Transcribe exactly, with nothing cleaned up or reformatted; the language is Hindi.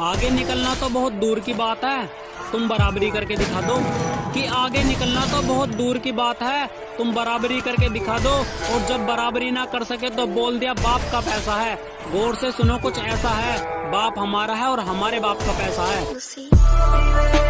आगे निकलना तो बहुत दूर की बात है, तुम बराबरी करके दिखा दो। कि आगे निकलना तो बहुत दूर की बात है, तुम बराबरी करके दिखा दो। और जब बराबरी ना कर सके तो बोल दिया बाप का पैसा है। गौर से सुनो, कुछ ऐसा है, बाप हमारा है और हमारे बाप का पैसा है।